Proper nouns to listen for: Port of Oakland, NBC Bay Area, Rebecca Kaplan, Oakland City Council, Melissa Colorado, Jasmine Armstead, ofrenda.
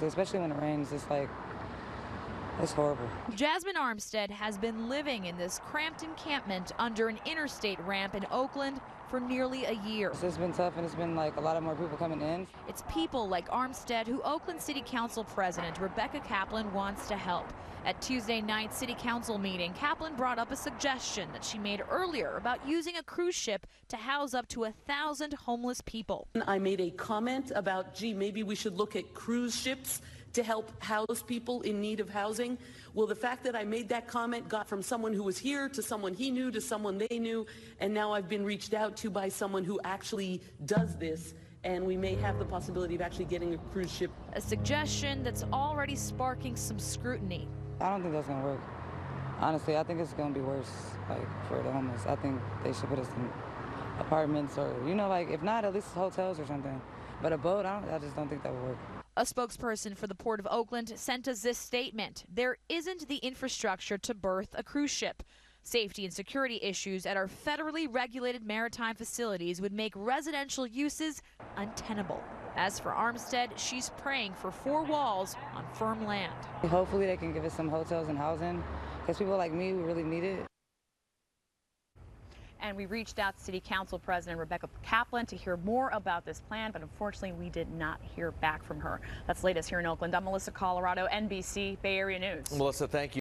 Especially when it rains, it's like, it's horrible. Jasmine Armstead has been living in this cramped encampment under an interstate ramp in Oakland for nearly a year. It's been tough, and it's been like a lot of more people coming in. It's people like Armstead who Oakland City Council President Rebecca Kaplan wants to help. At Tuesday night's City Council meeting, Kaplan brought up a suggestion that she made earlier about using a cruise ship to house up to 1,000 homeless people. I made a comment about, gee, maybe we should look at cruise ships to help house people in need of housing. Well, the fact that I made that comment got from someone who was here to someone he knew to someone they knew, and now I've been reached out to by someone who actually does this, and we may have the possibility of actually getting a cruise ship. A suggestion that's already sparking some scrutiny. I don't think that's going to work. Honestly, I think it's going to be worse, like, for the homeless. I think they should put us in apartments or, you know, like, if not, at least hotels or something. But a boat, I just don't think that would work. A spokesperson for the Port of Oakland sent us this statement. There isn't the infrastructure to berth a cruise ship. Safety and security issues at our federally regulated maritime facilities would make residential uses untenable. As for Armstead, she's praying for four walls on firm land. Hopefully they can give us some hotels and housing, because people like me, we really need it. And we reached out to City Council President Rebecca Kaplan to hear more about this plan, but unfortunately we did not hear back from her. That's latest here in Oakland. I'm Melissa Colorado, NBC Bay Area News. Melissa, thank you.